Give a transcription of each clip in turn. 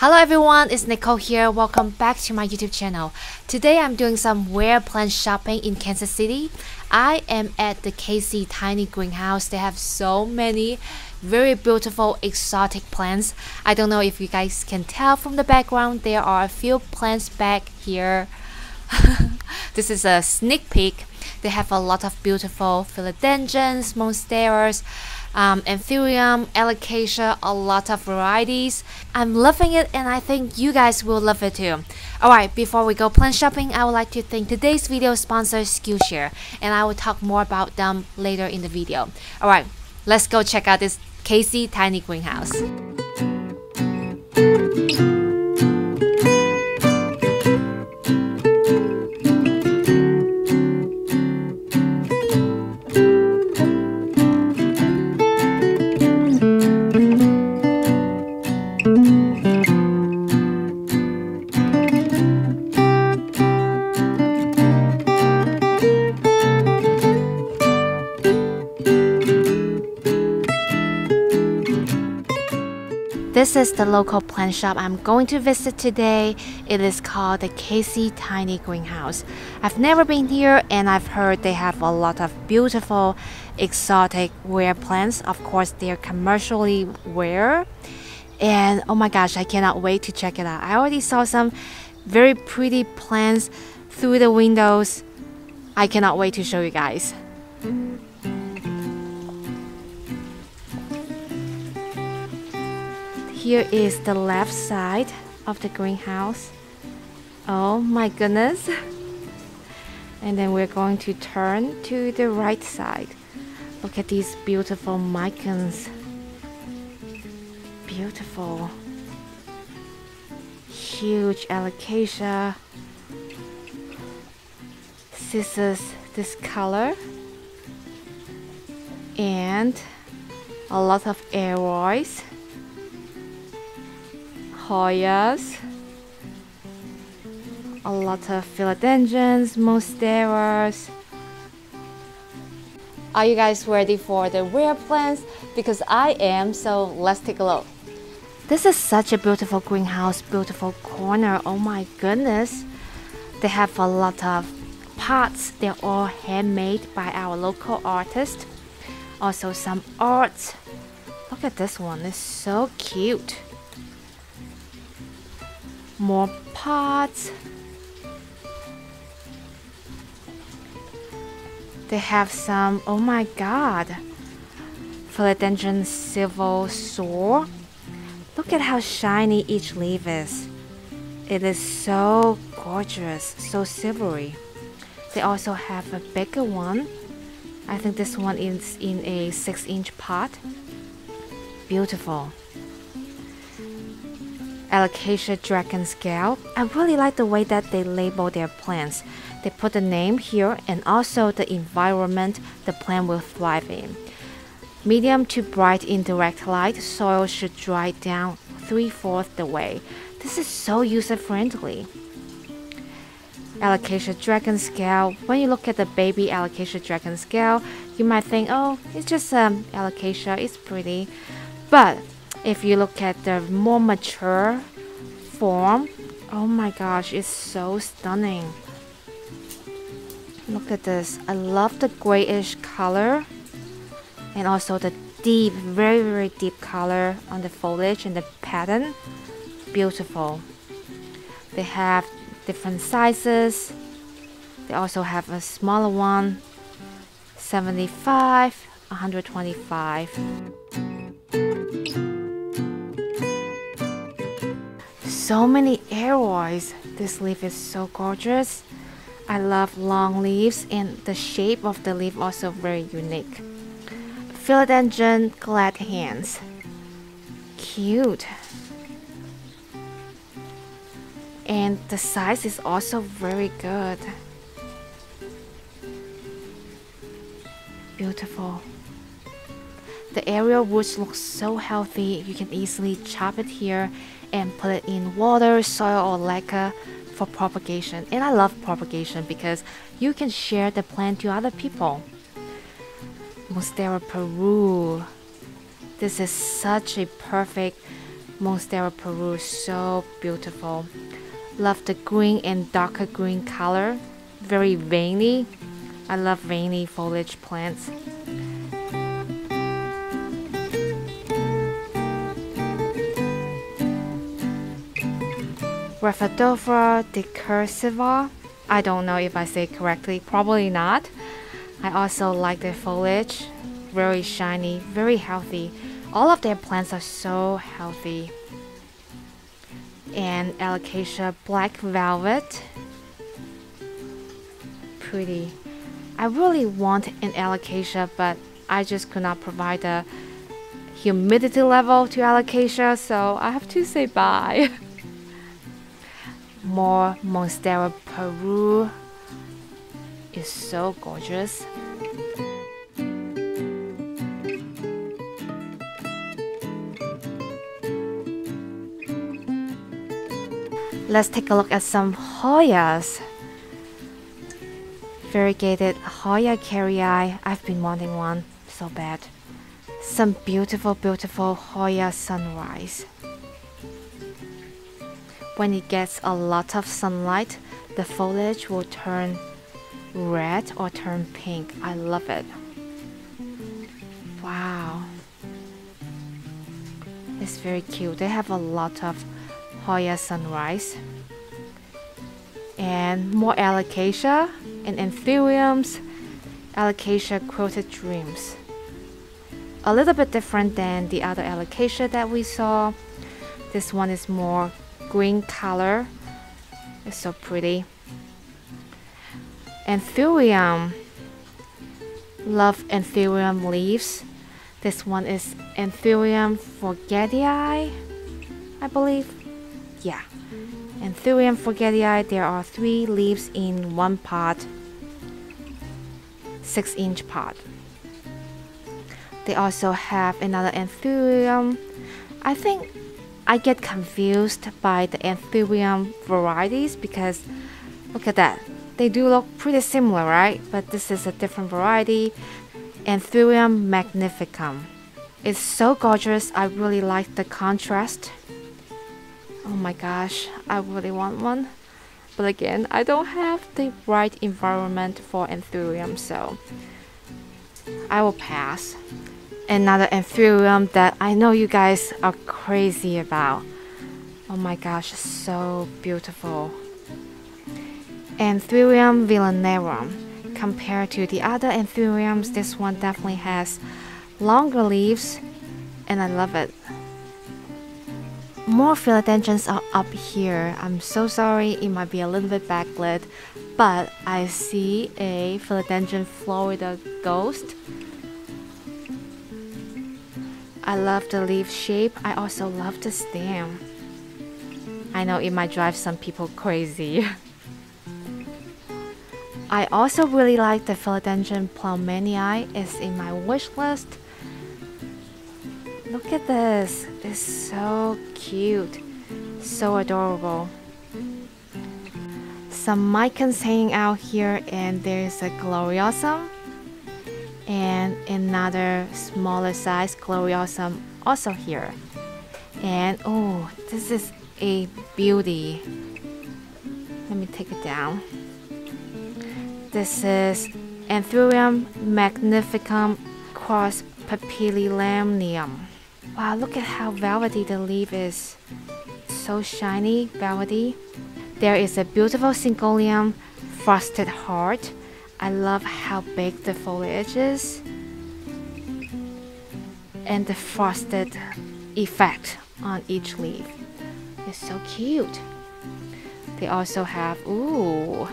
Hello everyone, it's Nicole here. Welcome back to my YouTube channel. Today I'm doing some rare plant shopping in Kansas City. I am at the KC Tiny Greenhouse. They have so many very beautiful exotic plants. I don't know if you guys can tell from the background, there are a few plants back here. This is a sneak peek. They have a lot of beautiful philodendrons, monsteras, Anthurium, Alocasia, a lot of varieties. I'm loving it and I think you guys will love it too. Alright, before we go plant shopping, I would like to thank today's video sponsor Skillshare, and I will talk more about them later in the video. Alright, let's go check out this KC Tiny Greenhouse. This is the local plant shop I'm going to visit today. It is called the KC Tiny Greenhouse. I've never been here and I've heard they have a lot of beautiful, exotic, rare plants. Of course, they're commercially rare. And oh my gosh, I cannot wait to check it out. I already saw some very pretty plants through the windows. I cannot wait to show you guys. Here is the left side of the greenhouse. Oh my goodness. And then we're going to turn to the right side. Look at these beautiful micans. Beautiful. Huge Alocasia. This is this color. And a lot of aroids. Hoyas, a lot of philodendrons, monsteras. Are you guys ready for the rare plants? Because I am, so let's take a look. This is such a beautiful greenhouse, beautiful corner, oh my goodness. They have a lot of pots, they're all handmade by our local artist. Also some art. Look at this one, it's so cute. More pots. They have some, oh my god, philodendron silver sore. Look at how shiny each leaf is. It is so gorgeous, so silvery. They also have a bigger one. I think this one is in a 6-inch pot. Beautiful. Alocasia dragon scale. I really like the way that they label their plants. They put the name here and also the environment the plant will thrive in. Medium to bright indirect light, soil should dry down 3/4 the way. This is so user friendly. Alocasia dragon scale. When you look at the baby Alocasia dragon scale, you might think, oh, it's just Alocasia, it's pretty. But if you look at the more mature form, oh my gosh, it's so stunning. Look at this. I love the grayish color and also the deep, very, very deep color on the foliage and the pattern. Beautiful. They have different sizes. They also have a smaller one, 75, 125. So many aroids. This leaf is so gorgeous. I love long leaves and the shape of the leaf also very unique. Philodendron glad hands. Cute. And the size is also very good. Beautiful. The aerial roots look so healthy. You can easily chop it here and put it in water, soil, or leca for propagation. And I love propagation because you can share the plant to other people. Monstera Peru. This is such a perfect Monstera Peru is so beautiful. Love the green and darker green color. Very veiny. I love veiny foliage plants. Rhaphidophora decursiva. I don't know if I say it correctly, probably not. I also like their foliage. Very shiny, very healthy. All of their plants are so healthy. And Alocasia Black Velvet. Pretty. I really want an Alocasia, but I just could not provide the humidity level to Alocasia, so I have to say bye. More Monstera Peru is so gorgeous. Let's take a look at some Hoyas. Variegated Hoya Kerrii. I've been wanting one so bad. Some beautiful, beautiful Hoya Sunrise. When it gets a lot of sunlight, the foliage will turn red or turn pink. I love it. Wow. It's very cute. They have a lot of Hoya Sunrise. And more Alocasia and Anthuriums. Alocasia Quilted Dreams. A little bit different than the other Alocasia that we saw. This one is more green color. It's so pretty. Anthurium. Love Anthurium leaves. This one is Anthurium forgetii, I believe. Yeah. Anthurium forgetii. There are 3 leaves in one pot. 6-inch pot. They also have another Anthurium. I think I get confused by the Anthurium varieties because look at that. They do look pretty similar, right? But this is a different variety. Anthurium Magnificum. It's so gorgeous. I really like the contrast. Oh my gosh, I really want one. But again, I don't have the right environment for Anthurium, so I will pass. Another Anthurium that I know you guys are crazy about. Oh my gosh, so beautiful. Anthurium Villenaorum. Compared to the other Anthuriums, this one definitely has longer leaves, and I love it. More Philodendrons are up here. I'm so sorry, it might be a little bit backlit, but I see a Philodendron Florida Ghost. I love the leaf shape. I also love the stem. I know it might drive some people crazy. I also really like the Philodendron Plumanii. It's in my wish list. Look at this. It's so cute. So adorable. Some micans hanging out here, and there's a Gloriosum. And another smaller size Gloriosum also here. And oh, this is a beauty. Let me take it down. This is Anthurium Magnificum Cross papillilamnium. Wow, look at how velvety the leaf is. So shiny, velvety. There is a beautiful Syngonium Frosted Heart. I love how big the foliage is and the frosted effect on each leaf. It's so cute. They also have, ooh,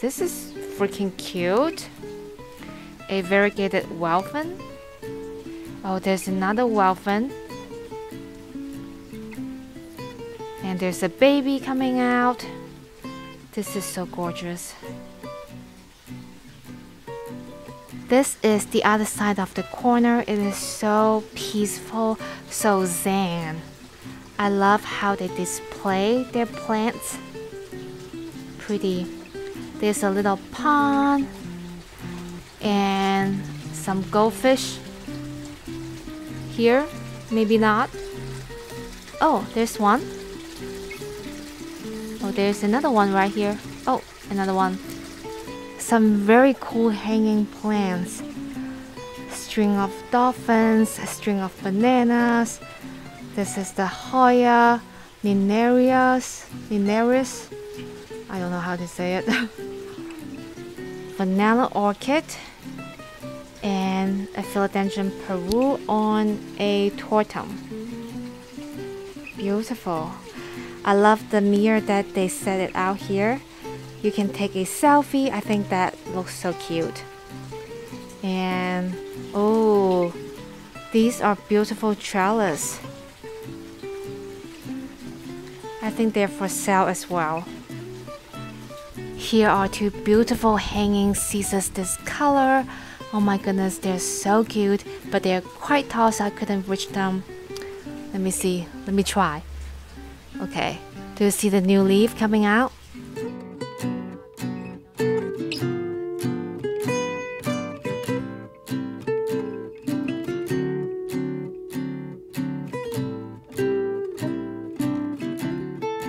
this is freaking cute. A variegated Welfen. Oh, there's another Welfen. And there's a baby coming out. This is so gorgeous. This is the other side of the corner. It is so peaceful, so zen. I love how they display their plants. Pretty. There's a little pond and some goldfish here. Maybe not. Oh, there's one. Oh, there's another one right here. Oh, another one. Some very cool hanging plants. String of dolphins, a string of bananas. This is the Hoya Linearis. I don't know how to say it. Vanilla orchid and a Philodendron Peru on a tortum. Beautiful. I love the mirror that they set it out here. You can take a selfie. I think that looks so cute. And oh, these are beautiful trellis. I think they're for sale as well. Here are two beautiful hanging Caesars this color. Oh my goodness, they're so cute, but they're quite tall, so I couldn't reach them. Let me see. Let me try. Okay. Do you see the new leaf coming out?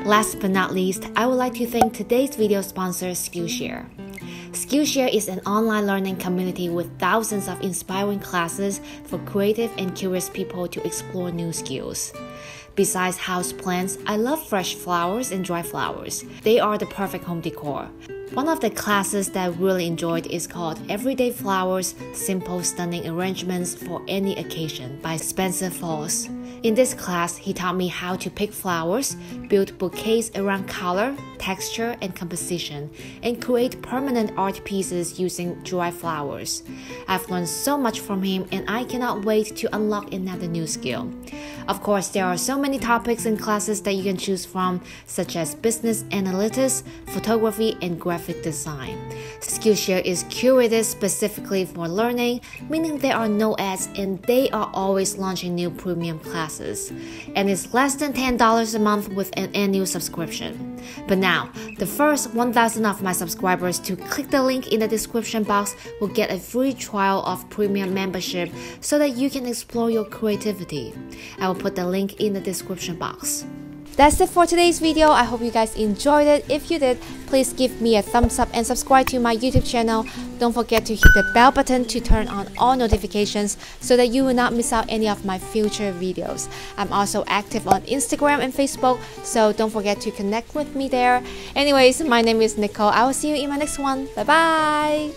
Last but not least, I would like to thank today's video sponsor, Skillshare. Skillshare is an online learning community with thousands of inspiring classes for creative and curious people to explore new skills. Besides house plants, I love fresh flowers and dry flowers. They are the perfect home decor. One of the classes that I really enjoyed is called Everyday Flowers, Simple Stunning Arrangements for Any Occasion by Spencer Falls. In this class, he taught me how to pick flowers, build bouquets around color, texture, and composition, and create permanent art pieces using dry flowers. I've learned so much from him, and I cannot wait to unlock another new skill. Of course, there are so many topics and classes that you can choose from, such as business analytics, photography, and graphic design. Skillshare is curated specifically for learning, meaning there are no ads and they are always launching new premium classes. And it's less than $10 a month with an annual subscription. But now, the first 1,000 of my subscribers to click the link in the description box will get a free trial of premium membership so that you can explore your creativity. I will put the link in the description box. That's it for today's video. I hope you guys enjoyed it. If you did, please give me a thumbs up and subscribe to my YouTube channel. Don't forget to hit the bell button to turn on all notifications so that you will not miss out any of my future videos. I'm also active on Instagram and Facebook, so don't forget to connect with me there. Anyways, my name is Nicole. I will see you in my next one. Bye bye!